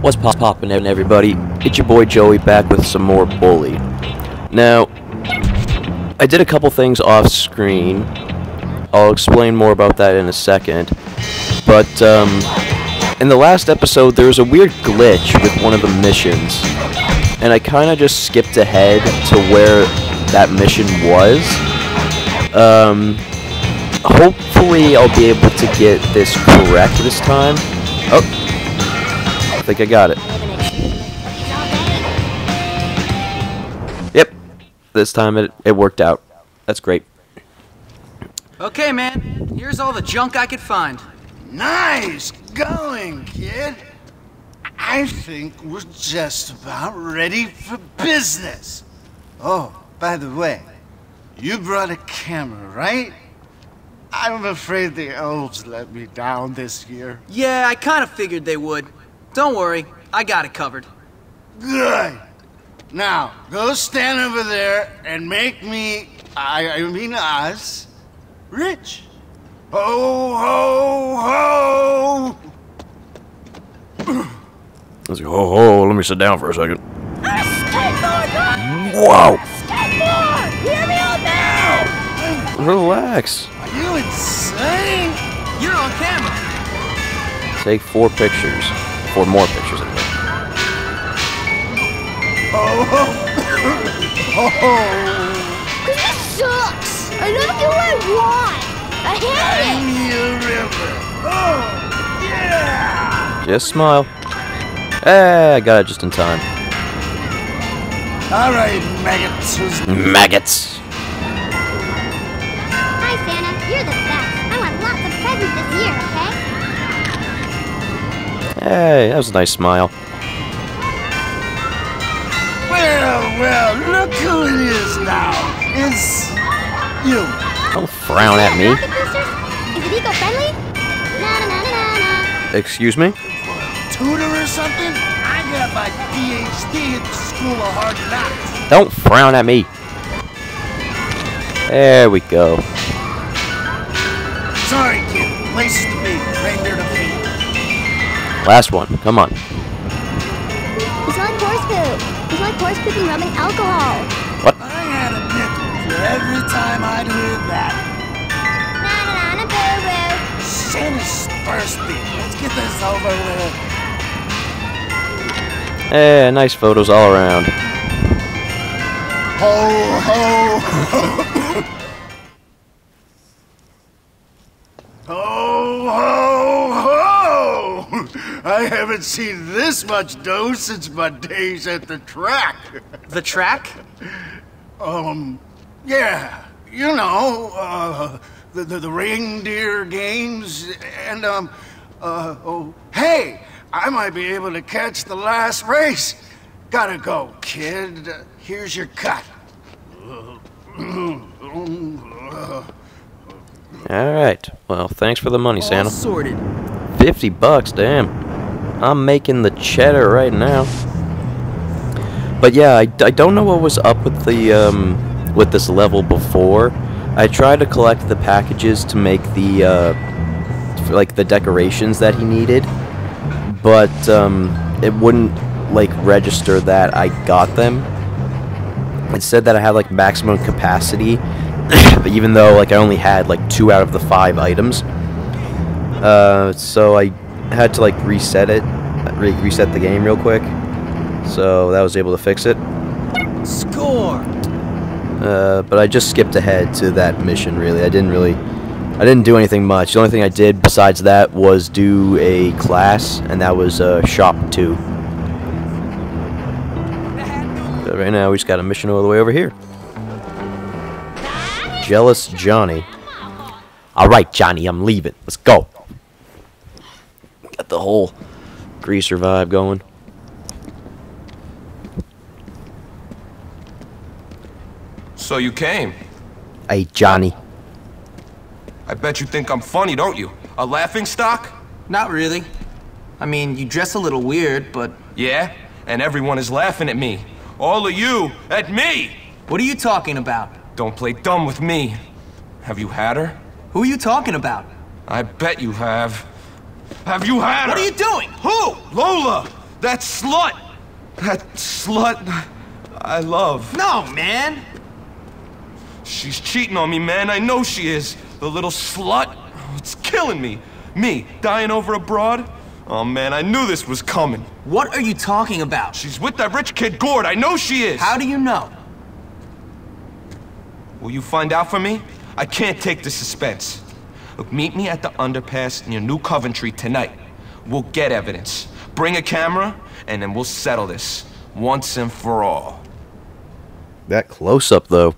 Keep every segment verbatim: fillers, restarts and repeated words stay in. What's pop poppin', everybody? It's your boy Joey back with some more Bully. Now, I did a couple things off screen. I'll explain more about that in a second. But, um, in the last episode, there was a weird glitch with one of the missions. And I kinda just skipped ahead to where that mission was. Um, hopefully I'll be able to get this correct this time. Oh. I think I got it. Yep. This time it, it worked out. That's great. Okay, man. Here's all the junk I could find. Nice going, kid. I think we're just about ready for business. Oh, by the way, you brought a camera, right? I'm afraid the elves let me down this year. Yeah, I kind of figured they would. Don't worry, I got it covered. Good. Now, go stand over there and make me, I, I mean us, rich. Ho, ho, ho! Let's go, ho, ho, let me sit down for a second. I'm skateboard, right? Whoa! Skateboard! Hear me out now! Relax. Are you insane? You're on camera. Take four pictures. Or more pictures anyway. Oh! Oh! Cause this sucks! I don't do what I want! I hate it! I'm your river! Oh! Yeah! Just smile. Hey, I got it just in time. Alright, maggots. Maggots! Hi, Santa. You're the best. I want lots of presents this year, okay? Hey, that was a nice smile. Well, well, look who it is now. It's you. Don't frown at me. Is it eco-friendly? Na na na na na. Excuse me? Tutor or something? I got my P H D at the School of Hard Knocks. Don't frown at me. There we go. Sorry, kid. Places to be. Reindeer to feed. Last one, come on. It's like horse poop. It's like horse poop and rubbing alcohol. What? I had a nickel for every time I'd heard that. Na na na boo boo. Santa's thirsty. Let's get this over with. Hey, nice photos all around. Ho ho ho. Ho ho ho. I haven't seen this much dough since my days at the track. The track? um, yeah, you know, uh, the, the the reindeer games, and um, uh, oh, hey, I might be able to catch the last race. Gotta go, kid. Uh, here's your cut. All right. Well, thanks for the money, Santa. All sorted. Fifty bucks, damn. I'm making the cheddar right now. But yeah, I, I don't know what was up with the um, with this level before. I tried to collect the packages to make the uh, like the decorations that he needed, but um, it wouldn't like register that I got them. It said that I had like maximum capacity, even though like I only had like two out of the five items. Uh, so I had to like reset it, re reset the game real quick. So that was able to fix it. Score. Uh, but I just skipped ahead to that mission. Really, I didn't really, I didn't do anything much. The only thing I did besides that was do a class, and that was uh, shop two. But right now we just got a mission all the way over here. Jealous Johnny. All right, Johnny, I'm leaving. Let's go. Got the whole greaser vibe going. So you came. Hey, Johnny. I bet you think I'm funny, don't you? A laughing stock? Not really. I mean, you dress a little weird, but... Yeah, and everyone is laughing at me. All of you, at me! What are you talking about? Don't play dumb with me. Have you had her? Who are you talking about? I bet you have. Have you had her? What are you doing? Who? Lola! That slut! That slut I love. No, man! She's cheating on me, man. I know she is. The little slut. Oh, it's killing me. Me, dying over a broad. Oh, man, I knew this was coming. What are you talking about? She's with that rich kid, Gord. I know she is. How do you know? Will you find out for me? I can't take the suspense. Look, meet me at the underpass near New Coventry tonight. We'll get evidence. Bring a camera, and then we'll settle this. Once and for all. That close-up, though.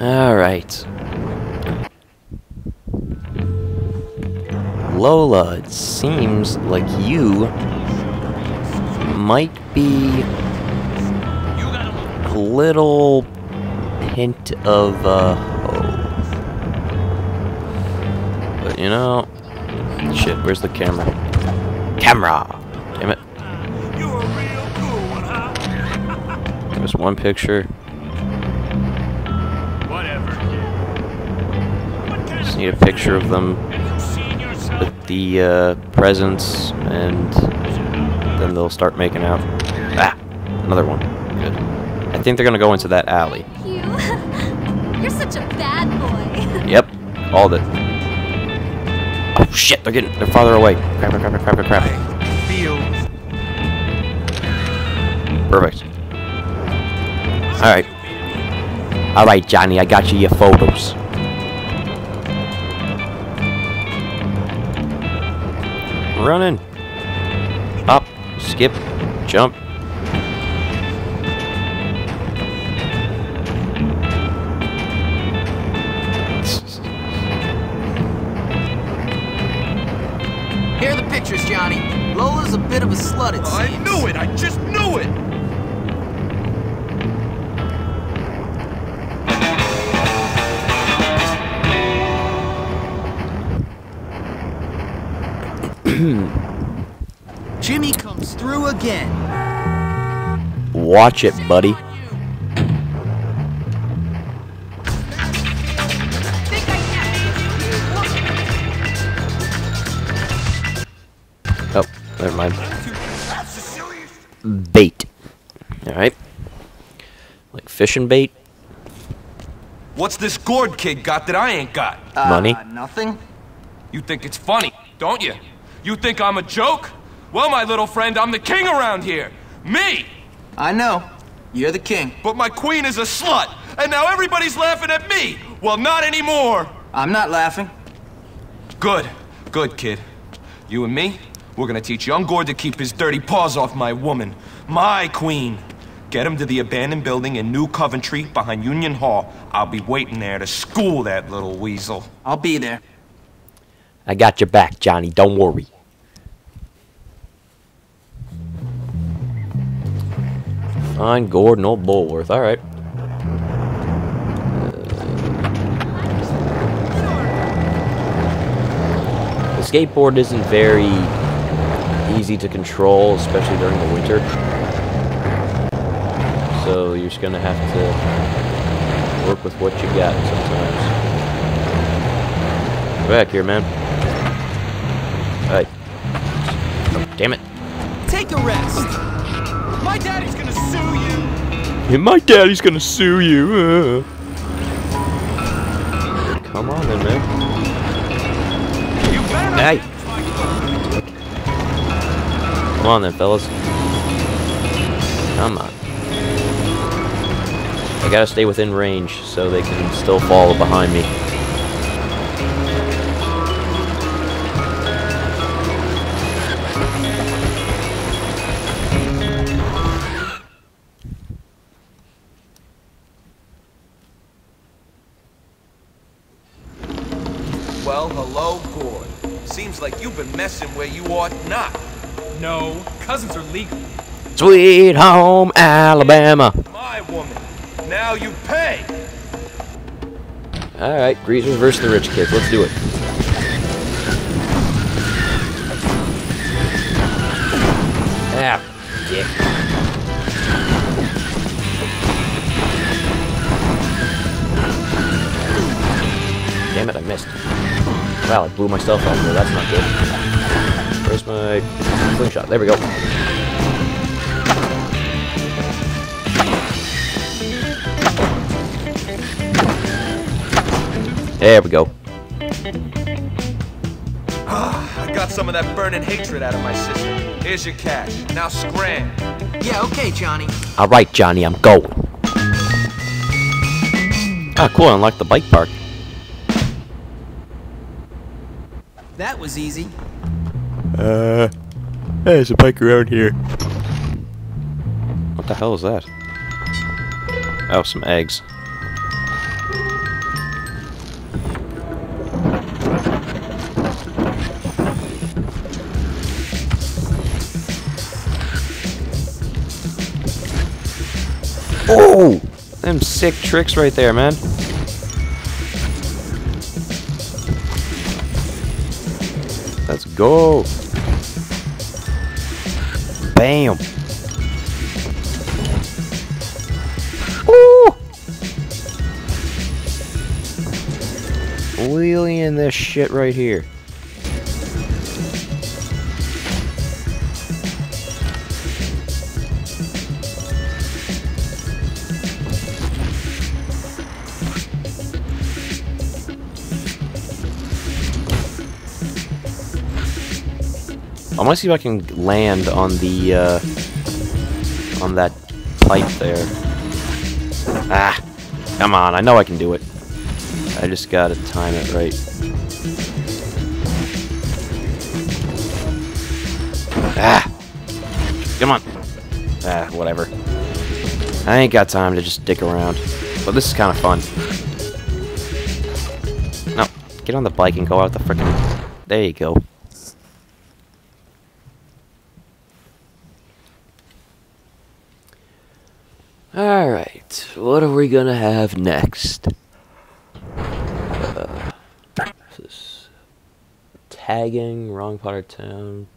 Alright. Lola, it seems like you might be a little hint of a uh, hoe. But you know, shit, where's the camera? Camera! Damn it. You're a real cool one, huh? There's one picture. Whatever. Just need a picture of them with the uh, presents, and then they'll start making out. Ah! Another one. Good. I think they're gonna go into that alley. You. You're such a bad boy. Yep. All the. Oh shit! They're getting. They're farther away. Crap! Crap! Crap! Crap! Crap! Perfect. All right. All right, Johnny. I got you your photos. Running. Up. Skip. Jump. Here are the pictures, Johnny. Lola's a bit of a slut, it seems. I knew it! I just knew it! Jimmy comes through again. Watch it, buddy. Oh, never mind. Bait. Alright. Like fishing bait. What's this Gord kid got that I ain't got? Uh, Money? Nothing. You think it's funny, don't you? You think I'm a joke? Well, my little friend, I'm the king around here. Me! I know. You're the king. But my queen is a slut, and now everybody's laughing at me. Well, not anymore. I'm not laughing. Good. Good, kid. You and me, we're gonna teach young Gord to keep his dirty paws off my woman. My queen. Get him to the abandoned building in New Coventry behind Union Hall. I'll be waiting there to school that little weasel. I'll be there. I got your back, Johnny. Don't worry. Fine, Gordon, old Bulworth. All right. Uh, the skateboard isn't very easy to control, especially during the winter. So you're just gonna have to work with what you got sometimes. Go back here, man. Alright. Oh, damn it. Take a rest. My daddy's gonna sue you. Yeah, my daddy's gonna sue you. Uh. Come on then, man. You better hey. Come on then, fellas. Come on. I gotta stay within range so they can still follow behind me. Where you ought not. No, cousins are legal. Sweet home Alabama. My woman. Now you pay. All right, Greasers versus the rich kid. Let's do it. Ah, dick. Wow, I blew myself up there. That's not good. Where's my slingshot? There we go. There we go. I got some of that burning hatred out of my system. Here's your cash. Now scram. Yeah, okay, Johnny. All right, Johnny, I'm going. Ah, cool. I unlocked the bike park. That was easy. Uh, hey, there's a bike around here. What the hell is that? Oh, some eggs. Oh! Them sick tricks right there, man. Let's go. Bam. Ooh! Wheeling this shit right here. I want to see if I can land on the, uh, on that pipe there. Ah, come on, I know I can do it. I just gotta time it right. Ah, come on. Ah, whatever. I ain't got time to just dick around. But this is kind of fun. No, get on the bike and go out the frickin'... There you go. Alright, what are we gonna have next? Uh, this is tagging, wrong part of town,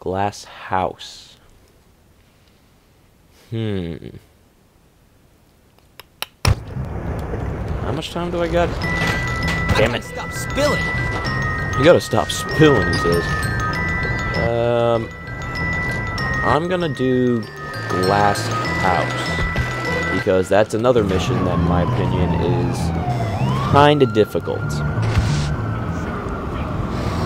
glass house. Hmm. How much time do I got? Damn it. Stop spilling! You gotta stop spilling, he says. Um, I'm gonna do glass house. House, because that's another mission that, in my opinion, is kinda difficult.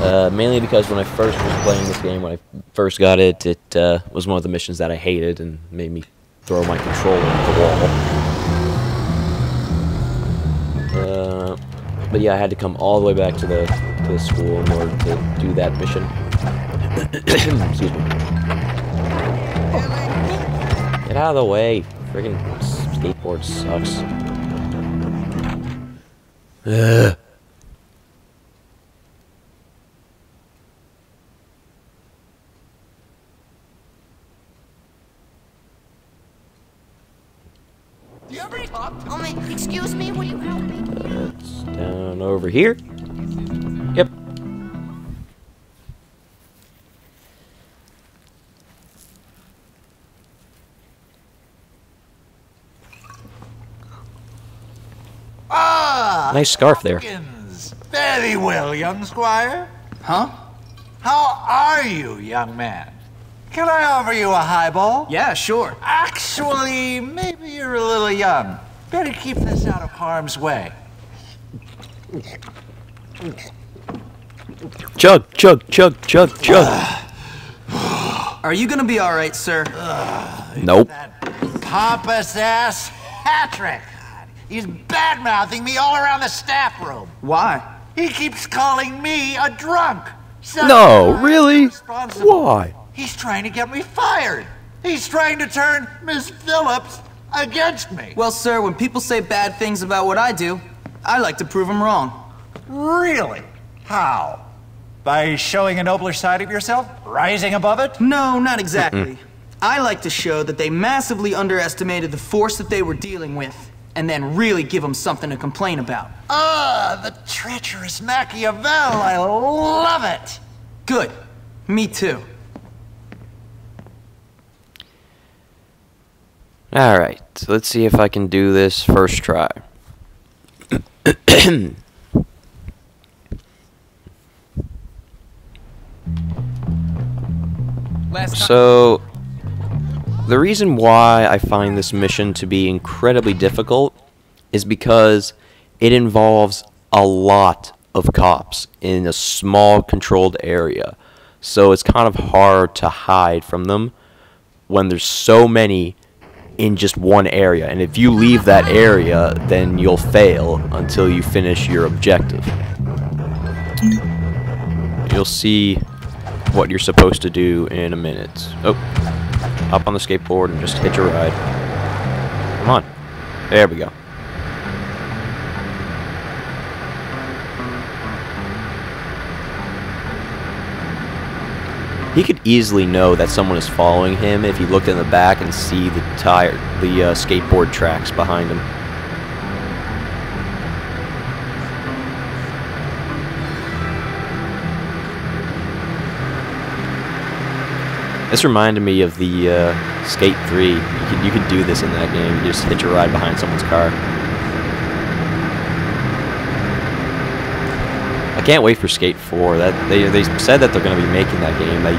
Uh, mainly because when I first was playing this game, when I first got it, it uh, was one of the missions that I hated and made me throw my controller at the wall. Uh, but yeah, I had to come all the way back to the, to the school in order to do that mission. Excuse me. Get out of the way. Friggin' skateboard sucks. Ugh. Do you ever talk? Only, excuse me, will you help me? That's down over here. Yep. Nice scarf there. Very well, young squire. Huh? How are you, young man? Can I offer you a highball? Yeah, sure. Actually, maybe you're a little young. Better keep this out of harm's way. Chug, chug, chug, chug, chug. Are you gonna be all right, sir? Ugh, nope. That pompous ass Hattrick. He's bad-mouthing me all around the staff room. Why? He keeps calling me a drunk. No, really? Why? He's trying to get me fired. He's trying to turn Miss Phillips against me. Well, sir, when people say bad things about what I do, I like to prove them wrong. Really? How? By showing a nobler side of yourself? Rising above it? No, not exactly. I like to show that they massively underestimated the force that they were dealing with, and then really give them something to complain about. Ah, the treacherous Machiavel, I love it! Good, me too. Alright, so let's see if I can do this first try. So, the reason why I find this mission to be incredibly difficult is because it involves a lot of cops in a small controlled area. So it's kind of hard to hide from them when there's so many in just one area. And if you leave that area, then you'll fail until you finish your objective. You'll see what you're supposed to do in a minute. Oh, hop on the skateboard and just hitch a ride. Come on. There we go. He could easily know that someone is following him if he looked in the back and see the tire, the uh, skateboard tracks behind him. This reminded me of the uh, Skate three. You could, you could do this in that game. You just hitch a ride behind someone's car. I can't wait for Skate four. That they they said that they're going to be making that game. They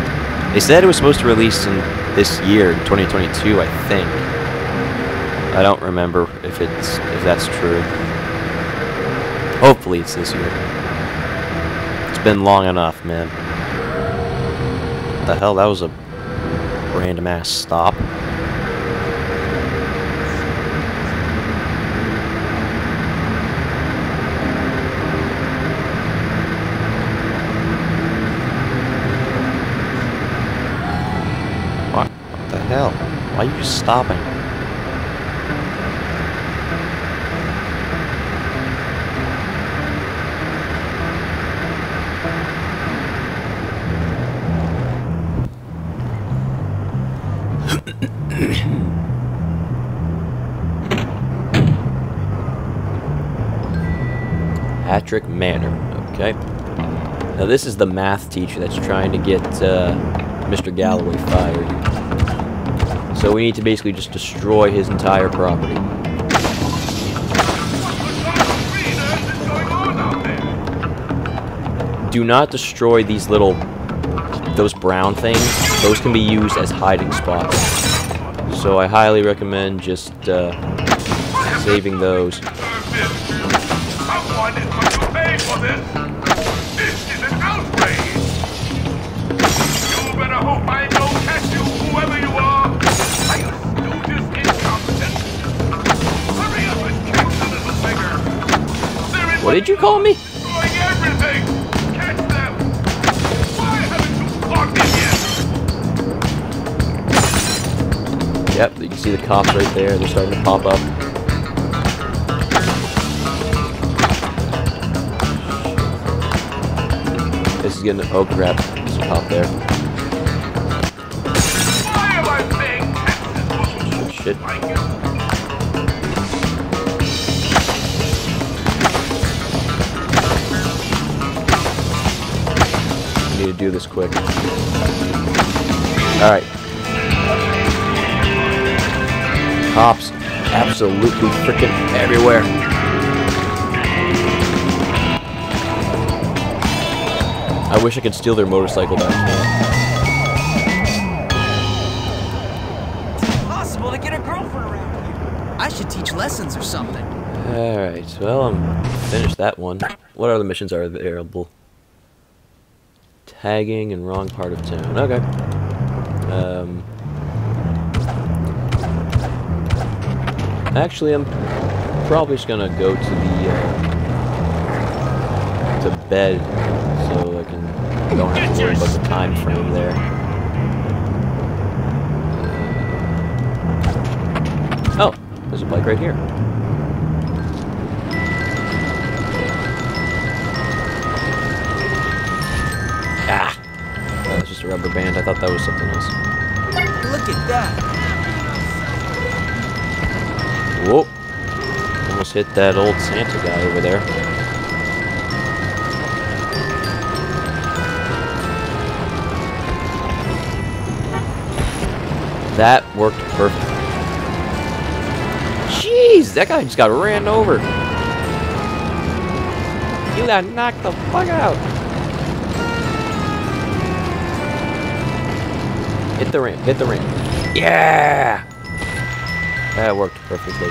they said it was supposed to release in this year, twenty twenty-two, I think. I don't remember if it's if that's true. Hopefully, it's this year. It's been long enough, man. What the hell? That was a random ass stop. Hell, why are you stopping? Hattrick Manor. Okay. Now this is the math teacher that's trying to get uh, Mister Galloway fired. So we need to basically just destroy his entire property. Do not destroy these little, those brown things. Those can be used as hiding spots. So I highly recommend just uh, saving those. What did you call me? Yep, you can see the cops right there. They're starting to pop up. This is getting... Oh, crap. There's a cop there. Shit. To do this quick. Alright. Cops absolutely freaking everywhere. I wish I could steal their motorcycle back. Possible to get a girlfriend around here. I should teach lessons or something. Alright, well, I'm finished that one. What other missions are available? Tagging in wrong part of town. Okay. Um, actually, I'm probably just gonna go to the uh, to bed so I can don't have to worry about the time frame there. Uh, oh, there's a bike right here. Rubber band. I thought that was something else. Look at that! Whoa! Almost hit that old Santa guy over there. That worked perfect. Jeez! That guy just got ran over. You got knocked the fuck out. Hit the ramp. Hit the ramp. Yeah! That worked perfectly.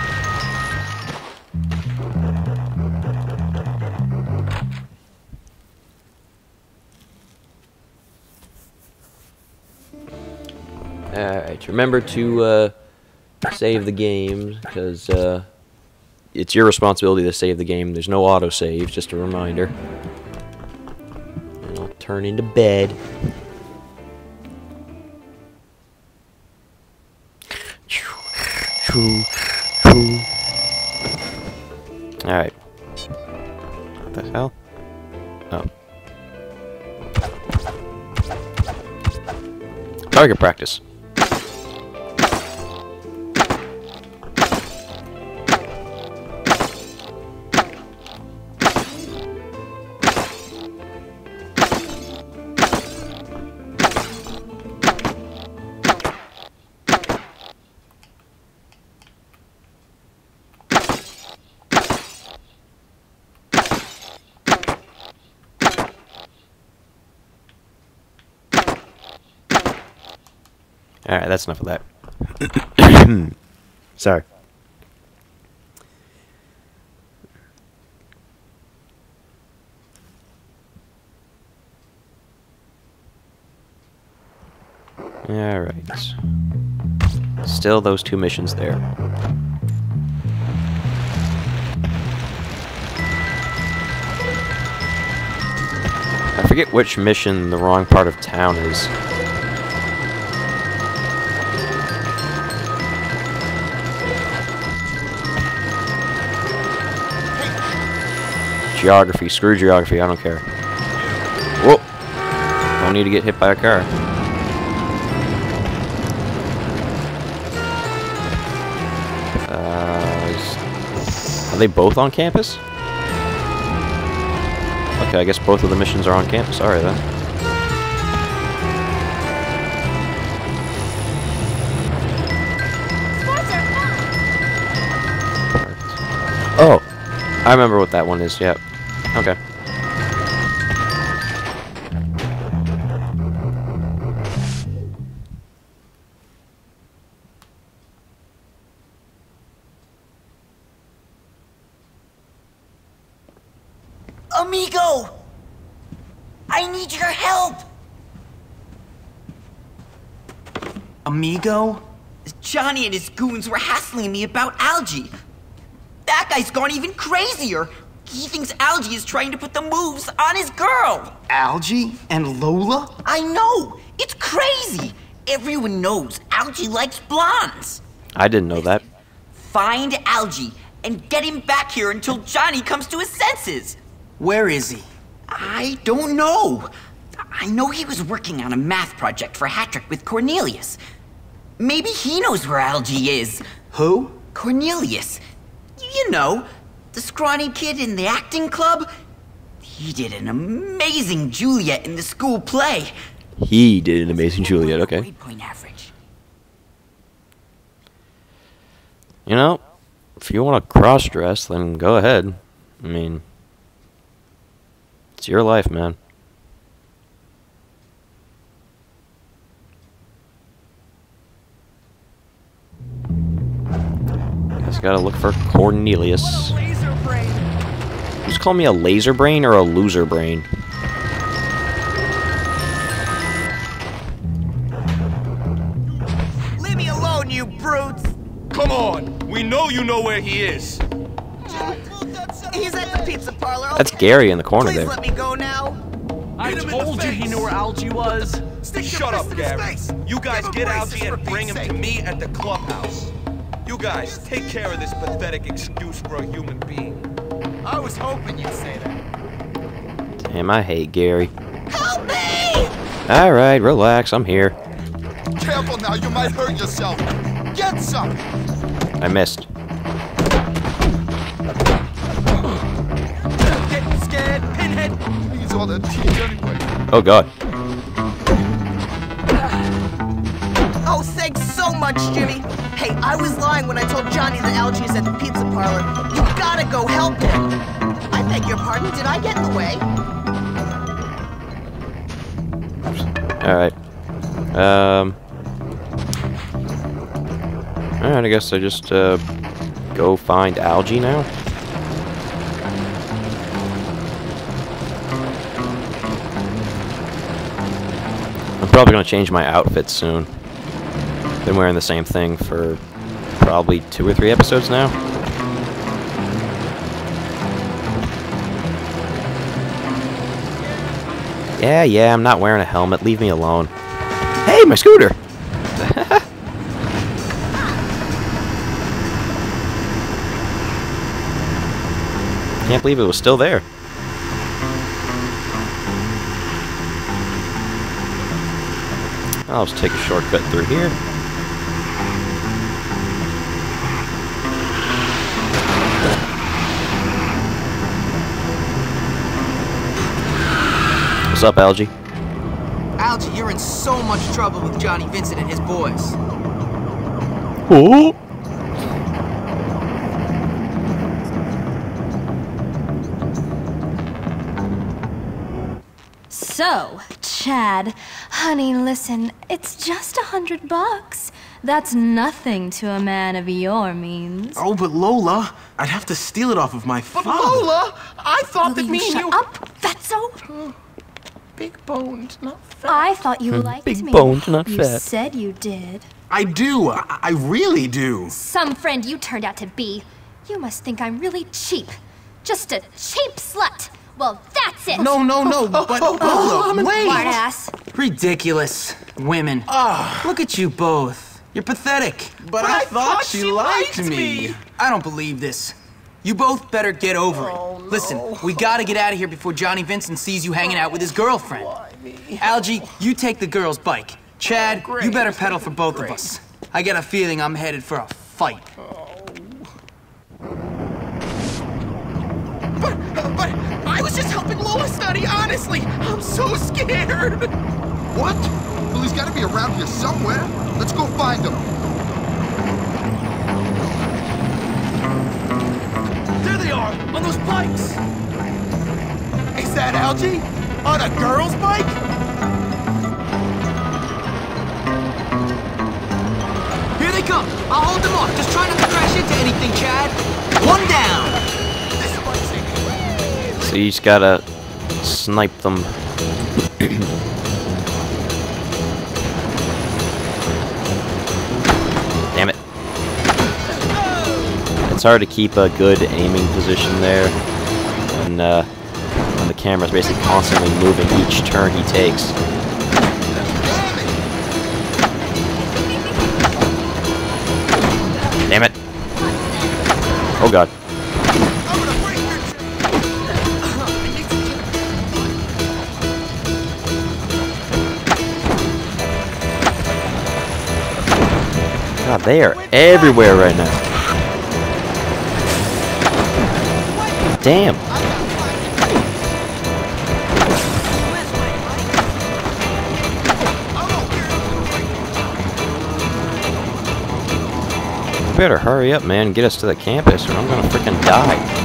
Alright, remember to uh, save the game, because uh, it's your responsibility to save the game. There's no autosave, just a reminder. And I'll turn into bed. Alright. What the hell? Oh. Target practice. Alright, that's enough of that. Sorry. Alright. Still those two missions there. I forget which mission the wrong part of town is. Geography, screw geography, I don't care. Whoop! Don't need to get hit by a car. Uh, is, are they both on campus? Okay, I guess both of the missions are on campus. Alright then. Sports are fun. Oh! I remember what that one is, yep. Okay. Amigo! I need your help! Amigo? Johnny and his goons were hassling me about algae. That guy's gone even crazier. He thinks Algie is trying to put the moves on his girl! Algie and Lola? I know! It's crazy! Everyone knows Algie likes blondes! I didn't know that. Find Algie and get him back here until Johnny comes to his senses! Where is he? I don't know! I know he was working on a math project for Hattrick with Cornelius. Maybe he knows where Algie is. Who? Cornelius. You know, the scrawny kid in the acting club? He did an amazing Juliet in the school play. He did an amazing Juliet, okay. Grade point average. You know, if you want to cross-dress, then go ahead. I mean, it's your life, man. Guess I gotta look for Cornelius. Just call me a laser brain or a loser brain. Leave me alone, you brutes! Come on! We know you know where he is. He's at the pizza parlor. That's Gary in the corner there. Please let me go now. I told you he knew where Algie was. Shut up, Gary. You guys get Algie and bring him to me at the clubhouse. You guys, take care of this pathetic excuse for a human being. I was hoping you'd say that. Damn, I hate Gary. Help me! Alright, relax, I'm here. Careful now, you might hurt yourself. Get some! I missed. Getting scared, pinhead! He's all the teeth anyway. Oh god. Oh, thanks so much, Jimmy. Hey, I was lying when I told Johnny that Algie's at the pizza parlor. You gotta go help him. I beg your pardon, did I get in the way? Alright. Um, Alright, I guess I just uh, go find algae now. I'm probably going to change my outfit soon. Been wearing the same thing for probably two or three episodes now. Yeah, yeah, I'm not wearing a helmet. Leave me alone. Hey, my scooter! Can't believe it was still there. I'll just take a shortcut through here. What's up, Algie? Algie, you're in so much trouble with Johnny Vincent and his boys. Ooh. So, Chad, honey, listen, it's just a hundred bucks. That's nothing to a man of your means. Oh, but Lola, I'd have to steal it off of my father. But Lola, I thought that me and you... up, Fatso. Big boned, not fat. I thought you liked me. Big boned, not fat. You said you did. I do. I, I really do. Some friend you turned out to be. You must think I'm really cheap. Just a cheap slut. Well, that's it! No, no, no, but... Oh, oh, Lola, wait! Ass. Ridiculous. Women. Oh. Look at you both. You're pathetic. But, but I, I thought, thought she liked me. me. I don't believe this. You both better get over oh, it. No. Listen, we gotta get out of here before Johnny Vincent sees you hanging out with his girlfriend. Algie, you take the girl's bike. Chad, oh, you better pedal for both great. of us. I got a feeling I'm headed for a fight. Oh. But, but, I was just helping Lola study, honestly. I'm so scared. What? Well, he's got to be around here somewhere. Let's go find him. There they are, on those bikes. Is that Algie? On a girl's bike? Here they come. I'll hold them off. Just try not to crash into anything, Chad. One down. So you just gotta snipe them. Damn it. It's hard to keep a good aiming position there when, uh, when the camera's basically constantly moving each turn he takes. Damn it. Oh god. God, they are everywhere right now. Damn. You better hurry up, man, and get us to the campus or I'm gonna freaking die.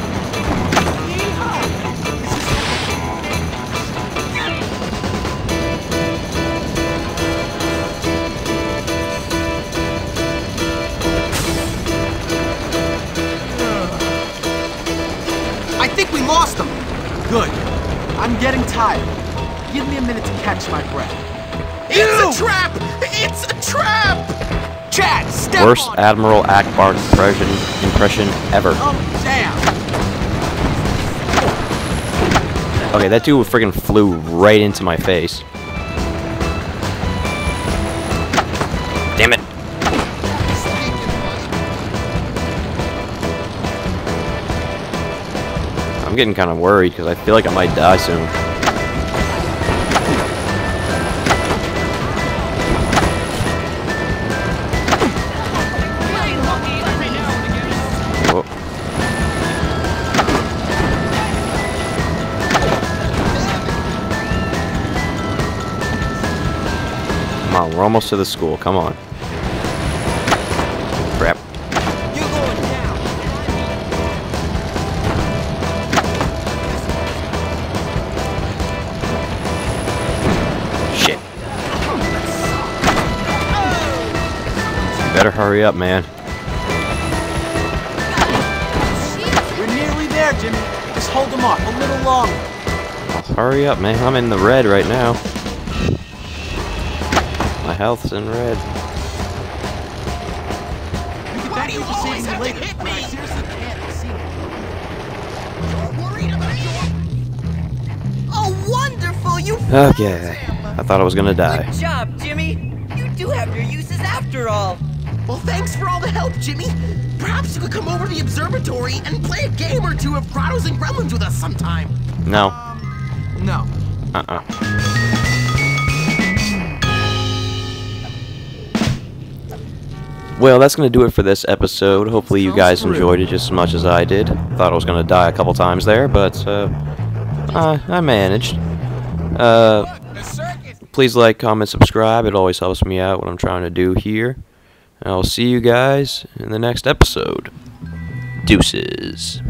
Good. I'm getting tired. Give me a minute to catch my breath. Ew! It's a trap! It's a trap! Chad, step Worst on. Admiral Ackbar impression, impression ever. Oh, damn. Okay, that dude freaking flew right into my face. Damn it. I'm getting kind of worried because I feel like I might die soon. Whoa. Come on, we're almost to the school. Come on. Better hurry up, man. there, Jimmy. Just hold them off a little longer. Well, hurry up, man. I'm in the red right now. My health's in red. You can thank you for saving me later. Hit me. I seriously can't see it. You're worried about your... Oh, wonderful! You okay. I thought I was gonna die. Good job, Jimmy. You do have your uses after all. Well, thanks for all the help, Jimmy. Perhaps you could come over to the observatory and play a game or two of Grottos and Gremlins with us sometime. No. Um, no. Uh-uh. Well, that's going to do it for this episode. Hopefully you guys enjoyed it just as much as I did. Thought I was going to die a couple times there, but uh, uh, I managed. Uh, please like, comment, subscribe. It always helps me out what I'm trying to do here. I'll see you guys in the next episode. Deuces.